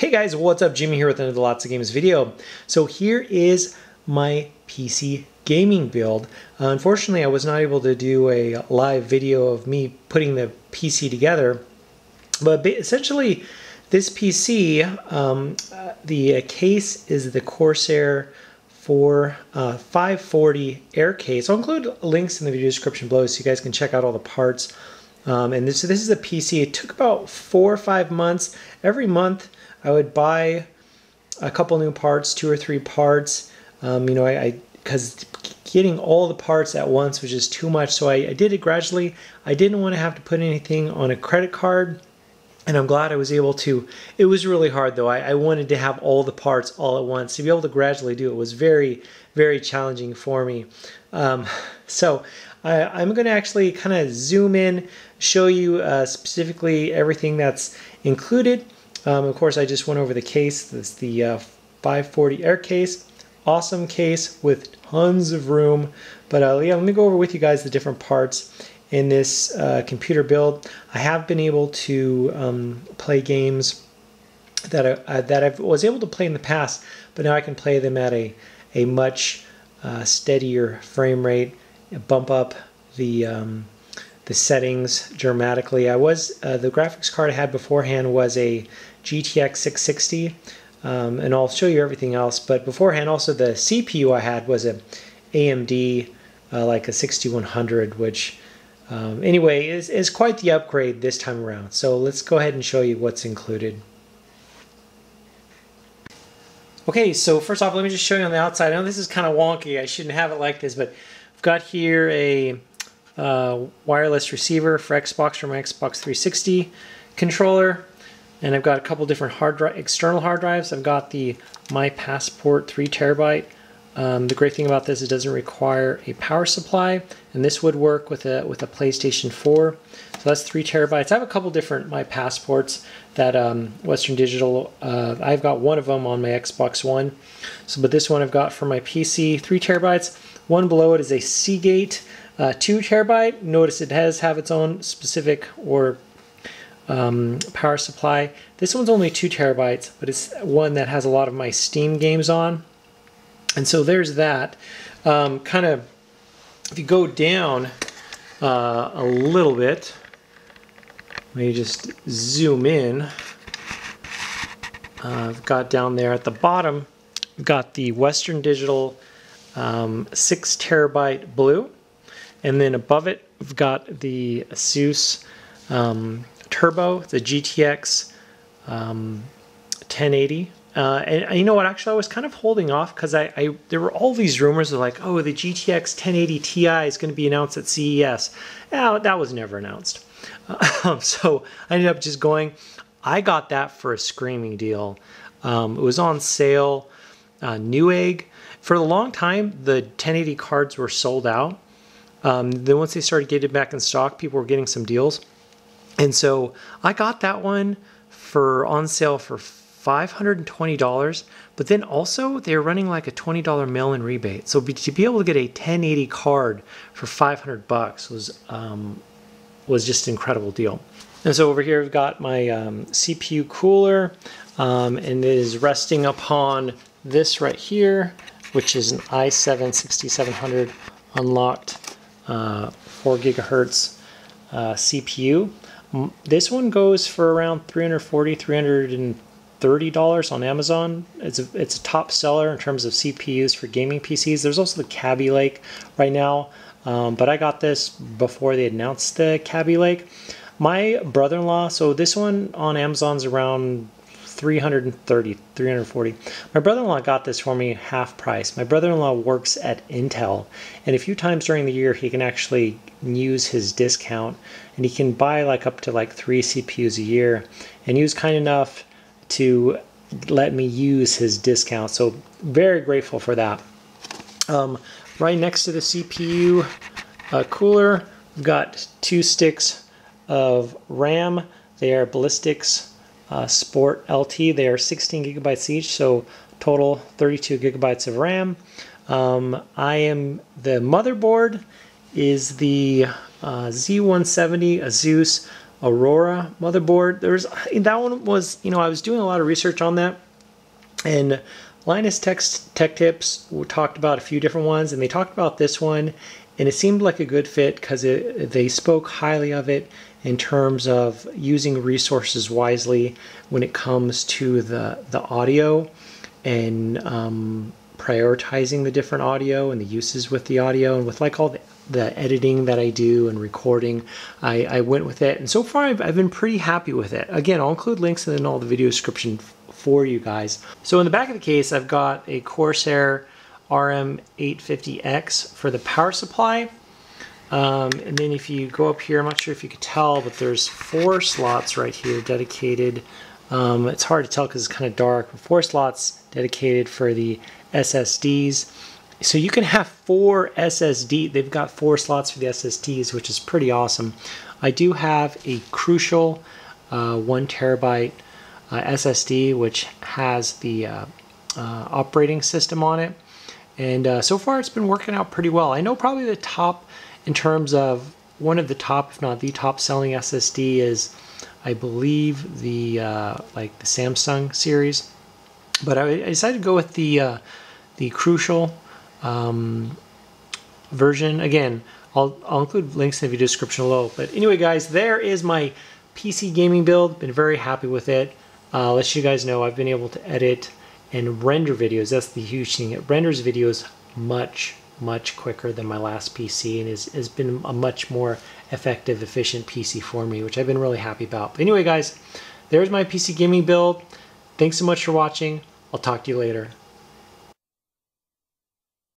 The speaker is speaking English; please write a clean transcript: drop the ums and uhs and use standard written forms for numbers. Hey guys, what's up? Jimmy here with another Lots of Games video. So here is my PC gaming build. Unfortunately, I was not able to do a live video of me putting the PC together, but essentially this PC, the case is the Corsair 540 Air Case. I'll include links in the video description below so you guys can check out all the parts. And this is a PC. It took about 4 or 5 months. Every month I would buy a couple new parts, 2 or 3 parts. You know, because getting all the parts at once was just too much. So I did it gradually. I didn't want to have to put anything on a credit card, and I'm glad I was able to. It was really hard though. I wanted to have all the parts all at once. To be able to gradually do it was very, very challenging for me. So I'm going to actually kind of zoom in, show you specifically everything that's included. Of course, I just went over the case. This is the 540 Air Case. Awesome case with tons of room. But yeah, let me go over with you guys the different parts in this computer build. I have been able to play games that I was able to play in the past, but now I can play them at a much steadier frame rate. Bump up the settings dramatically. I was the graphics card I had beforehand was a GTX 660, and I'll show you everything else. But beforehand, also the CPU I had was a AMD like a 6100, which anyway is quite the upgrade this time around. So let's go ahead and show you what's included. Okay, so first off, let me just show you on the outside. I know this is kind of wonky. I shouldn't have it like this, but I've got here a wireless receiver for Xbox from my Xbox 360 controller, and I've got a couple different external hard drives. I've got the My Passport 3TB. The great thing about this is it doesn't require a power supply, and this would work with a PlayStation 4. So that's 3TB. I have a couple different My Passports that Western Digital. I've got one of them on my Xbox One. So, but this one I've got for my PC, 3TB. One below it is a Seagate 2TB. Notice it does have its own specific or power supply. This one's only 2TB, but it's one that has a lot of my Steam games on. And so there's that. Kind of, if you go down a little bit, let me just zoom in. I've got down there at the bottom, I've got the Western Digital 6TB blue, and then above it we've got the ASUS Turbo, the GTX 1080. And you know what, actually I was kind of holding off because there were all these rumors of like, oh, the GTX 1080 Ti is going to be announced at CES. Now, that was never announced. So I ended up just going, I got that for a screaming deal. It was on sale, Newegg. For a long time, the 1080 cards were sold out. Then once they started getting back in stock, people were getting some deals. And so I got that one for on sale for $520, but then also they're running like a $20 mail-in rebate. So to be able to get a 1080 card for $500 was just an incredible deal. And so over here I've got my CPU cooler, and it is resting upon this right here, which is an i7 6700 unlocked 4 GHz CPU. This one goes for around $340–$330 on Amazon. It's a top seller in terms of CPUs for gaming PCs. There's also the Cabby Lake right now, but I got this before they announced the Cabby Lake. My brother-in-law, so this one on Amazon's around $340. My brother-in-law got this for me half price. My brother-in-law works at Intel, and a few times during the year he can actually use his discount, and he can buy like up to like 3 CPUs a year, and he was kind enough to let me use his discount, so very grateful for that. Right next to the CPU cooler, we've got 2 sticks of RAM. They are Ballistix Sport LT. They are 16 GB each, so total 32 GB of RAM. The motherboard is the Z170 ASUS Aurora motherboard. There's that one was, you know, I was doing a lot of research on that, and Linus Tech Tips talked about a few different ones, and they talked about this one, and it seemed like a good fit because they spoke highly of it in terms of using resources wisely when it comes to the audio and prioritizing the different audio and the uses with the audio, and with like all the editing that I do and recording, I went with it, and so far I've been pretty happy with it. Again, I'll include links in all the video description for you guys. So in the back of the case, I've got a Corsair RM850X for the power supply, and then if you go up here, I'm not sure if you could tell, but there's four slots right here dedicated. It's hard to tell because it's kind of dark. Four slots dedicated for the SSDs. So you can have four SSD, they've got four slots for the SSDs, which is pretty awesome. I do have a Crucial 1TB SSD, which has the operating system on it. And so far it's been working out pretty well. I know probably the top, in terms of one of the top, if not the top selling SSD is, I believe, the like the Samsung series. But I decided to go with the Crucial version. Again, I'll include links in the video description below. But anyway, guys, there is my PC gaming build. Been very happy with it. Let you guys know I've been able to edit and render videos. That's the huge thing. It renders videos much quicker than my last PC, and has been a much more effective, efficient PC for me, which I've been really happy about. But anyway, guys, there's my PC gaming build. Thanks so much for watching. I'll talk to you later.